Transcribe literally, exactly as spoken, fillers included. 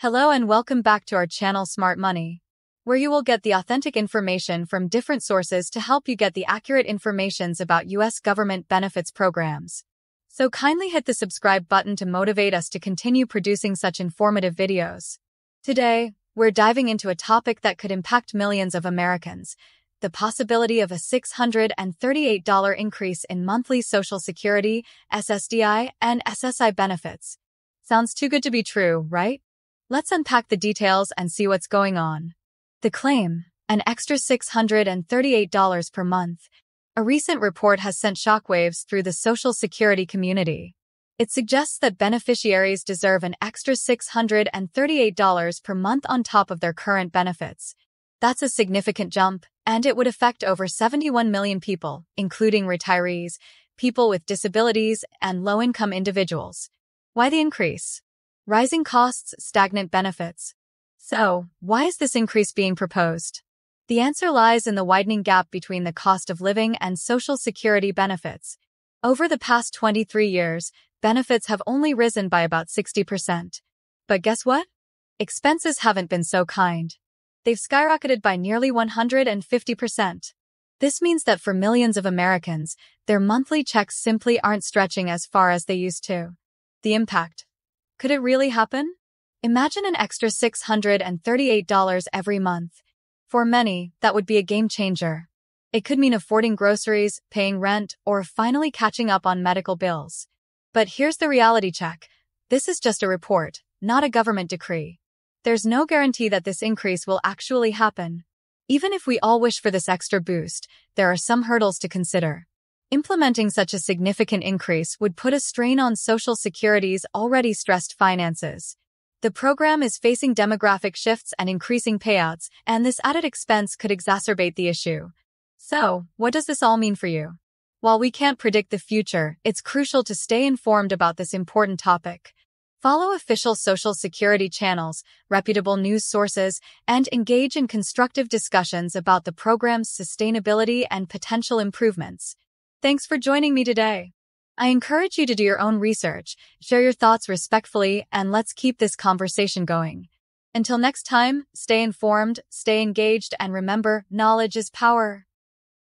Hello and welcome back to our channel Smart Money, where you will get the authentic information from different sources to help you get the accurate informations about U S government benefits programs. So kindly hit the subscribe button to motivate us to continue producing such informative videos. Today, we're diving into a topic that could impact millions of Americans, the possibility of a six hundred thirty-eight dollar increase in monthly Social Security, S S D I, and S S I benefits. Sounds too good to be true, right? Let's unpack the details and see what's going on. The claim, an extra six hundred thirty-eight dollars per month. A recent report has sent shockwaves through the Social Security community. It suggests that beneficiaries deserve an extra six hundred thirty-eight dollars per month on top of their current benefits. That's a significant jump, and it would affect over seventy-one million people, including retirees, people with disabilities, and low-income individuals. Why the increase? Rising costs, stagnant benefits. So, why is this increase being proposed? The answer lies in the widening gap between the cost of living and Social Security benefits. Over the past twenty-three years, benefits have only risen by about sixty percent. But guess what? Expenses haven't been so kind. They've skyrocketed by nearly one hundred fifty percent. This means that for millions of Americans, their monthly checks simply aren't stretching as far as they used to. The impact. Could it really happen? Imagine an extra six hundred thirty-eight dollars every month. For many, that would be a game changer. It could mean affording groceries, paying rent, or finally catching up on medical bills. But here's the reality check. This is just a report, not a government decree. There's no guarantee that this increase will actually happen. Even if we all wish for this extra boost, there are some hurdles to consider. Implementing such a significant increase would put a strain on Social Security's already stressed finances. The program is facing demographic shifts and increasing payouts, and this added expense could exacerbate the issue. So, what does this all mean for you? While we can't predict the future, it's crucial to stay informed about this important topic. Follow official Social Security channels, reputable news sources, and engage in constructive discussions about the program's sustainability and potential improvements. Thanks for joining me today. I encourage you to do your own research, share your thoughts respectfully, and let's keep this conversation going. Until next time, stay informed, stay engaged, and remember, knowledge is power.